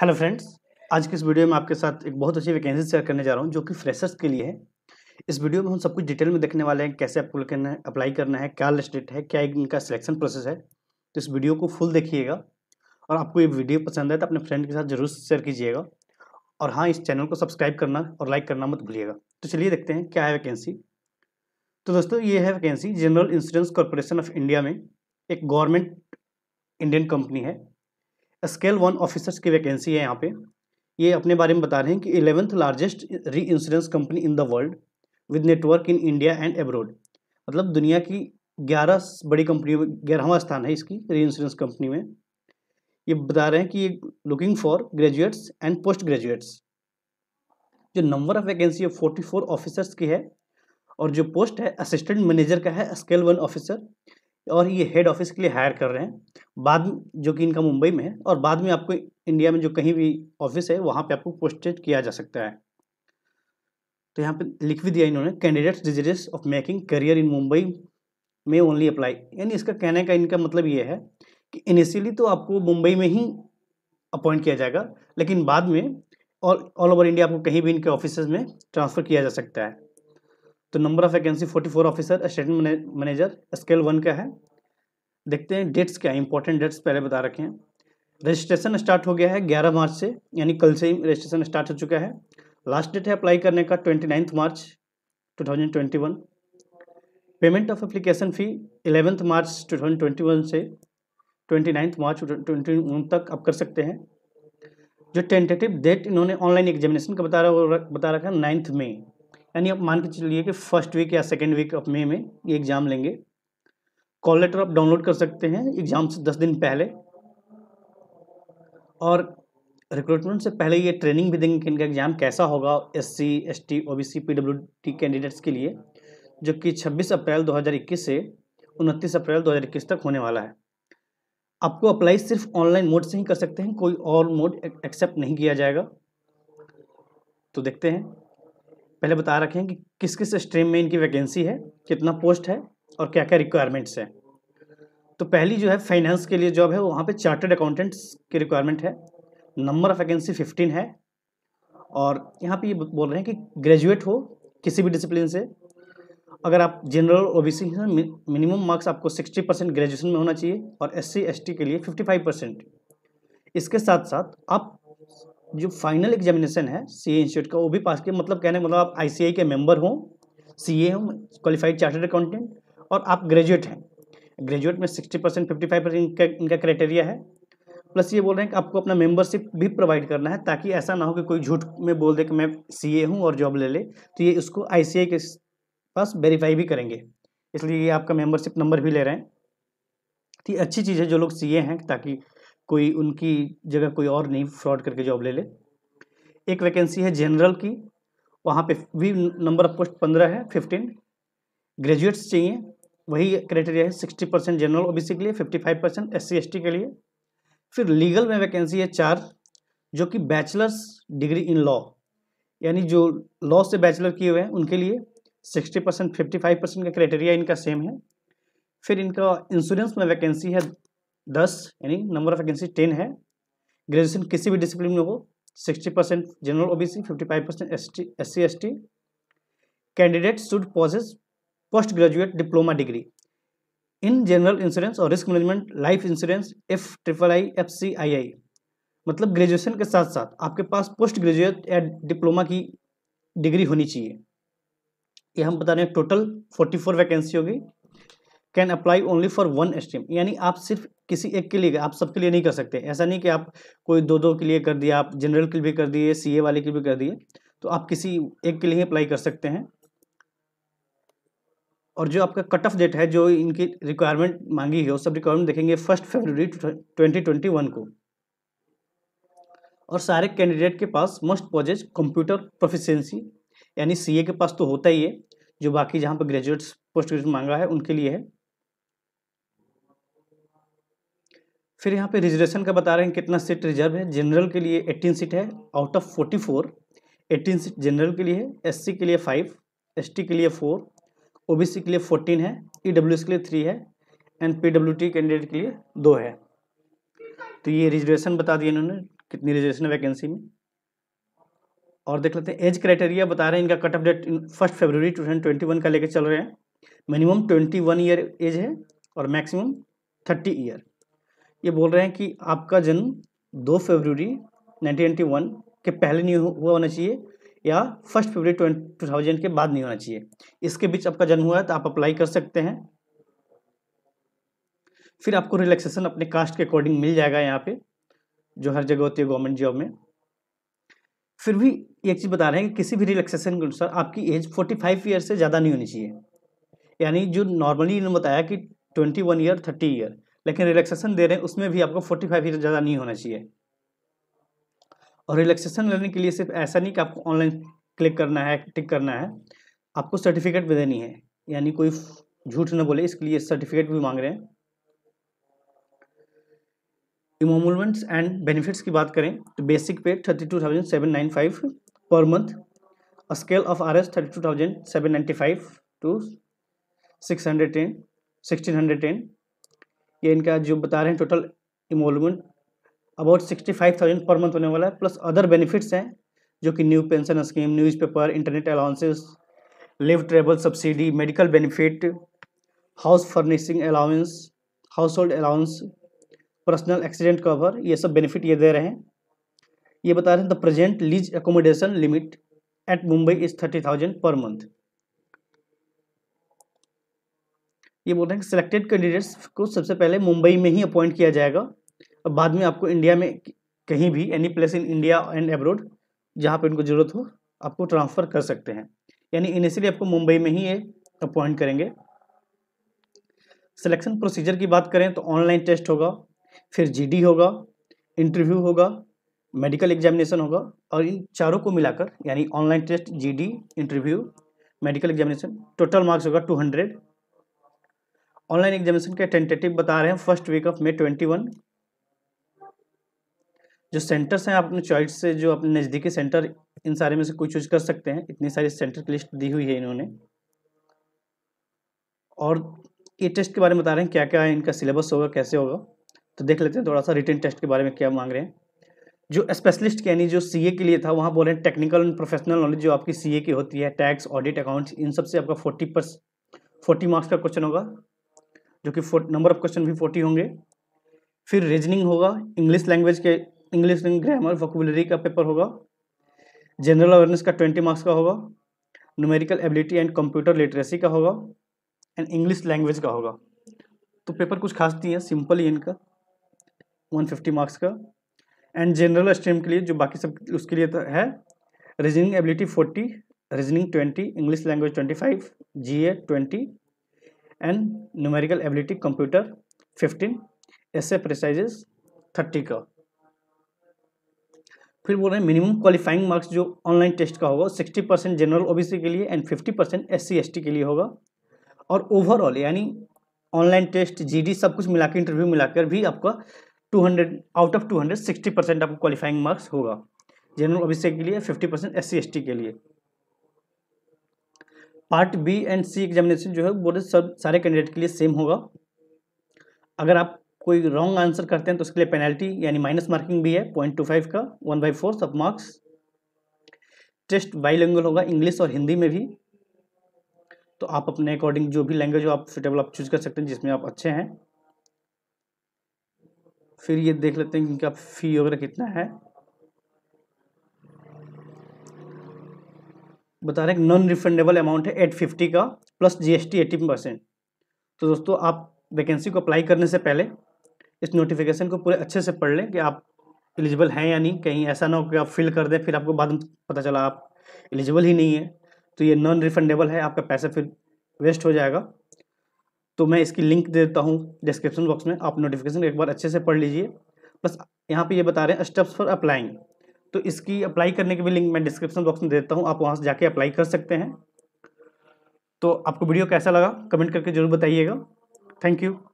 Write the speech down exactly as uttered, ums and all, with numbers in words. Hello friends, आज की इस वीडियो में आपके साथ एक बहुत अच्छी वैकेंसी शेयर करने जा रहा हूं जो कि फ्रेशर्स के लिए है। इस वीडियो में हम सब कुछ डिटेल में देखने वाले हैं, कैसे आपको करना है, अप्लाई करना है, क्या स्टेट है, क्या इनका सिलेक्शन प्रोसेस है। तो इस वीडियो को फुल देखिएगा और आपको ये वीडियो पसंद है तो अपने फ्रेंड के साथ जरूर शेयर कीजिएगा और हाँ, इस चैनल को सब्सक्राइब करना और लाइक करना मत भूलिएगा। तो चलिए देखते हैं क्या है वैकेंसी। तो दोस्तों ये है vacancy general insurance corporation of India में, एक गवर्नमेंट इंडियन कंपनी है। स्केल वन ऑफिसर्स की वैकेंसी है। यहाँ पे ये अपने बारे में बता रहे हैं कि eleventh largest reinsurance company in the world with network in India and abroad, मतलब दुनिया की ग्यारह बड़ी कंपनियों में ग्यारहवां स्थान है इसकी री इंश्योरेंस कंपनी में। ये बता रहे हैं कि ये looking for graduates and post graduates. जो नंबर ऑफ वैकेंसी है फोर्टी फोर ऑफिसर्स की है और जो पोस्ट है असिस्टेंट मैनेजर का है, स्केल वन ऑफिसर, और ये हेड ऑफिस के लिए हायर कर रहे हैं बाद जो कि इनका मुंबई में है, और बाद में आपको इंडिया में जो कहीं भी ऑफिस है वहाँ पे आपको पोस्टेड किया जा सकता है। तो यहाँ पे लिख भी दिया इन्होंने, candidates desires of making career in Mumbai में ओनली अप्लाई, यानी इसका कहने का इनका मतलब ये है कि इनिशियली तो आपको मुंबई में ही अपॉइंट किया जाएगा, लेकिन बाद में ऑल ऑल ओवर इंडिया आपको कहीं भी इनके ऑफिस में ट्रांसफ़र किया जा सकता है। तो number of vacancy forty four officer assistant manager scale one का है। देखते हैं डेट्स क्या है, इंपॉर्टेंट डेट्स पहले बता रखे हैं। रजिस्ट्रेशन स्टार्ट हो गया है ग्यारह मार्च से, यानी कल से ही रजिस्ट्रेशन स्टार्ट हो चुका है। लास्ट डेट है अप्लाई करने का twenty ninth March two thousand twenty one. Payment of application fee eleventh March two thousand twenty one से twenty ninth March two thousand twenty one तक आप कर सकते हैं। जो टेंटेटिव डेट इन्होंने ऑनलाइन एग्जामिनेशन का बता रहा बता रखा है नाइन्थ मई, यानी आप मान के चलिए कि फर्स्ट वीक या सेकेंड वीक ऑफ मे में ये एग्ज़ाम लेंगे। कॉल लेटर आप डाउनलोड कर सकते हैं एग्ज़ाम से दस दिन पहले, और रिक्रूटमेंट से पहले ये ट्रेनिंग भी देंगे कि इनका एग्ज़ाम कैसा होगा SC, ST, OBC, PWD candidates के लिए, जो कि छब्बीस अप्रैल दो हज़ार इक्कीस से उनतीस अप्रैल दो हज़ार इक्कीस तक होने वाला है। आपको अप्लाई सिर्फ ऑनलाइन मोड से ही कर सकते हैं, कोई और मोड एक्सेप्ट नहीं किया जाएगा। तो देखते हैं, पहले बता रखें कि किस किस स्ट्रीम में इनकी वैकेंसी है, कितना पोस्ट है और क्या क्या रिक्वायरमेंट्स हैं। तो पहली जो है फाइनेंस के लिए जॉब है, वहाँ पे चार्टर्ड अकाउंटेंट्स की रिक्वायरमेंट है। नंबर ऑफ वैकेंसी फिफ्टीन है और यहाँ पे ये बोल रहे हैं कि ग्रेजुएट हो किसी भी डिसिप्लिन से, अगर आप जनरल ओबीसी हैं मिनिमम मार्क्स आपको सिक्सटी परसेंट ग्रेजुएशन में होना चाहिए, और एस सी एस टी के लिए फिफ्टी फाइव परसेंट। इसके साथ साथ आप जो फाइनल एग्जामिनेशन है सीए इंस्टीट्यूट का वो भी पास किया, मतलब कहने का मतलब आप आईसीएआई के मेंबर हों, सीए हों, क्वालिफाइड चार्टर्ड अकाउंटेंट, और आप ग्रेजुएट हैं। ग्रेजुएट में sixty percent, fifty five percent इनका क्राइटेरिया है। प्लस ये बोल रहे हैं कि आपको अपना मेंबरशिप भी प्रोवाइड करना है, ताकि ऐसा ना हो कि कोई झूठ में बोल दे कि मैं सीए हूँ और जॉब ले ले, तो ये उसको आईसीएआई के पास वेरीफाई भी करेंगे, इसलिए ये आपका मेम्बरशिप नंबर भी ले रहे हैं। तो ये अच्छी चीज़ है जो लोग सीए हैं, ताकि कोई उनकी जगह कोई और नहीं फ्रॉड करके जॉब ले ले। एक वैकेंसी है जनरल की, वहाँ पे भी नंबर ऑफ पोस्ट पंद्रह है, फिफ्टीन ग्रेजुएट्स चाहिए, वही क्राइटेरिया है सिक्सटी परसेंट जनरल ओबीसी के लिए, fifty five percent S C S T के लिए। फिर लीगल में वैकेंसी है चार, जो कि बैचलर्स डिग्री इन लॉ, यानी जो लॉ से बैचलर किए हुए हैं उनके लिए sixty percent fifty five percent का क्राइटेरिया इनका सेम है। फिर इनका इंश्योरेंस में वैकेंसी है दस, यानी नंबर ऑफ वैकेंसी टेन है। ग्रेजुएशन किसी भी डिसिप्लिन में हो, sixty percent general OBC, fifty five percent S T S C S T. Candidate should possess post graduate diploma degree in general insurance और risk management, life insurance, F triple I, F C I I, मतलब graduation के साथ साथ आपके पास post graduate या diploma की degree होनी चाहिए। ये हम बता रहे हैं टोटल फोर्टी फोर वैकेंसी होगी। Can apply only for one stream, यानी आप सिर्फ किसी एक के लिए, आप सबके लिए नहीं कर सकते। ऐसा नहीं कि आप कोई दो दो के लिए कर दिया, आप जनरल के लिए भी कर दिए, सीए वाले के लिए भी कर दिए, तो आप किसी एक के लिए ही अप्लाई कर सकते हैं। और जो आपका कट ऑफ डेट है, जो इनकी रिक्वायरमेंट मांगी है, वो सब रिक्वायरमेंट देखेंगे first February twenty twenty one को। और सारे कैंडिडेट के पास मस्ट पॉजेज कंप्यूटर प्रोफिशेंसी, यानी सीए के पास तो होता ही है, जो बाकी जहाँ पर ग्रेजुएट्स पोस्ट ग्रेजुएट मांगा है उनके लिए है। फिर यहाँ पे रिजर्वेशन का बता रहे हैं कितना सीट रिजर्व है। जनरल के लिए अठारह सीट है, आउट ऑफ फोर्टी फोर, अठारह सीट जनरल के लिए है, एससी के लिए फाइव, एसटी के लिए फोर, ओबीसी के लिए फोर्टीन है, ईडब्ल्यूएस के लिए थ्री है, एंड पीडब्ल्यूडी कैंडिडेट के लिए दो है। तो ये रिजर्वेशन बता दिए इन्होंने कितनी रिजर्वेशन है वैकेंसी में। और देख लेते हैं एज क्राइटेरिया बता रहे हैं, इनका cut off date first February two thousand twenty one का लेकर चल रहे हैं। Minimum twenty one year age है और मैक्सिमम थर्टी ईयर। ये बोल रहे हैं कि आपका जन्म दो फरवरी नाइनटीन एटी वन के पहले नहीं हुआ होना चाहिए या फर्स्ट फरवरी टू थाउजेंड के बाद नहीं होना चाहिए। इसके बीच आपका जन्म हुआ है तो आप अप्लाई कर सकते हैं। फिर आपको रिलैक्सेशन अपने कास्ट के अकॉर्डिंग मिल जाएगा यहाँ पे, जो हर जगह होती है गवर्नमेंट जॉब में। फिर भी एक चीज़ बता रहे हैं कि किसी भी रिलैक्सेशन के अनुसार आपकी एज पैंतालीस ईयर से ज़्यादा नहीं होनी चाहिए। यानी जो नॉर्मली इन्होंने बताया कि इक्कीस ईयर तीस ईयर, लेकिन रिलैक्सेशन दे रहे हैं उसमें भी आपको पैंतालीस ईयर ज़्यादा नहीं होना चाहिए। और रिलैक्सेशन लेने के लिए सिर्फ ऐसा नहीं कि आपको ऑनलाइन क्लिक करना है, टिक करना है, आपको सर्टिफिकेट भी देनी है, यानी कोई झूठ ना बोले इसके लिए सर्टिफिकेट भी मांग रहे हैं। इमोमूलमेंट्स एंड बेनिफिट्स की बात करें तो basic pay thirty two thousand seven nine five per month, scale of R S thirty two thousand seven ninety five two six hundred ten, sixteen hundred ten. ये इनका जो बता रहे हैं total emolument about sixty five thousand per month होने वाला है। Plus other benefits हैं जो कि new pension scheme, newspaper, internet allowances, leave travel subsidy, medical benefit, house furnishing allowance, household allowance, personal accident cover, ये सब benefit ये दे रहे हैं। ये बता रहे हैं the present lease accommodation limit at Mumbai is thirty thousand per month. ये बोल रहे हैं सिलेक्टेड कैंडिडेट्स को सबसे पहले मुंबई में ही अपॉइंट किया जाएगा और बाद में आपको इंडिया में कहीं भी, any place in India and abroad, जहाँ पर इनको ज़रूरत हो आपको ट्रांसफ़र कर सकते हैं। यानी इनिशियली आपको मुंबई में ही ये अपॉइंट करेंगे। सिलेक्शन प्रोसीजर की बात करें तो ऑनलाइन टेस्ट होगा, फिर जीडी होगा, इंटरव्यू होगा, मेडिकल एग्जामिनेशन होगा। और इन चारों को मिलाकर यानी online test, GD, interview, medical examination, total marks होगा टू हंड्रेड। ऑनलाइन एग्जामिनेशन के टेंटेटिव बता रहे हैं first week of May twenty one. जो सेंटर्स हैं आप अपने चॉइस से, जो अपने नज़दीकी सेंटर, इन सारे में से कोई चूज कर सकते हैं। इतनी सारी सेंटर की लिस्ट दी हुई है इन्होंने। और ये टेस्ट के बारे में बता रहे हैं क्या क्या है, इनका सिलेबस होगा, कैसे होगा, तो देख लेते हैं थोड़ा सा रिटन टेस्ट के बारे में क्या मांग रहे हैं। जो स्पेशलिस्ट यानी जो सीए के लिए था वहाँ बोल रहे हैं टेक्निकल एंड प्रोफेशनल नॉलेज जो आपकी सीए की होती है, टैक्स, ऑडिट, अकाउंट्स, इन सब से आपका फोर्टी परस फोर्टी मार्क्स का क्वेश्चन होगा, जो कि नंबर ऑफ क्वेश्चन भी फोर्टी होंगे। फिर रीजनिंग होगा, इंग्लिश लैंग्वेज के, इंग्लिश ग्रामर, वोकैबुलरी का पेपर होगा, जनरल अवेयरनेस का ट्वेंटी मार्क्स का होगा, numerical ability and computer literacy का होगा, एंड इंग्लिश लैंग्वेज का होगा। तो पेपर कुछ खास नहीं है, सिंपल ही इनका वन फिफ्टी मार्क्स का। एंड जनरल स्ट्रीम के लिए जो बाकी सब उसके लिए तो है reasoning ability forty, reasoning twenty, English language twenty five, GA twenty, and numerical ability computer fifteen, SA precises thirty का। फिर बोल रहे हैं मिनिमम क्वालिफाइंग मार्क्स जो ऑनलाइन टेस्ट का होगा सिक्सटी परसेंट जनरल ओबीसी के लिए and fifty percent S C S T के लिए होगा। और ओवरऑल यानी ऑनलाइन टेस्ट, जीडी, सब कुछ मिलाकर, इंटरव्यू मिलाकर भी आपका two hundred out of two hundred sixty percent आपको क्वालिफाइंग मार्क्स होगा जनरल ओबीसी के लिए, fifty percent S C S T के लिए। Part B and C examination जो है बोले सब सारे कैंडिडेट के लिए सेम होगा। अगर आप कोई रॉन्ग आंसर करते हैं तो उसके लिए पेनल्टी यानी माइनस मार्किंग भी है पॉइंट टू फाइव का, one by fourth of marks. Test bilingual होगा, इंग्लिश और हिंदी में भी, तो आप अपने अकॉर्डिंग जो भी लैंग्वेज हो आप सुटेबल आप चूज कर सकते हैं जिसमें आप अच्छे हैं। फिर ये देख लेते हैं कि इनका फी वगैरह कितना है। बता रहे हैं नॉन रिफंडेबल अमाउंट है एट फिफ्टी का, प्लस जीएसटी एटीन परसेंट। तो दोस्तों आप वैकेंसी को अप्लाई करने से पहले इस नोटिफिकेशन को पूरे अच्छे से पढ़ लें कि आप एलिजिबल हैं या नहीं, कहीं ऐसा ना हो कि आप फिल कर दें फिर आपको बाद में पता चला आप एलिजिबल ही नहीं है। तो ये नॉन रिफंडेबल है, आपका पैसा फिर वेस्ट हो जाएगा। तो मैं इसकी लिंक दे देता हूँ डिस्क्रिप्शन बॉक्स में, आप नोटिफिकेशन एक बार अच्छे से पढ़ लीजिए। बस यहाँ पे ये बता रहे हैं स्टेप्स फॉर अप्लाइंग, तो इसकी अप्लाई करने की भी लिंक मैं डिस्क्रिप्शन बॉक्स में दे देता हूँ, आप वहाँ से जाके अप्लाई कर सकते हैं। तो आपको वीडियो कैसा लगा कमेंट करके ज़रूर बताइएगा। Thank you.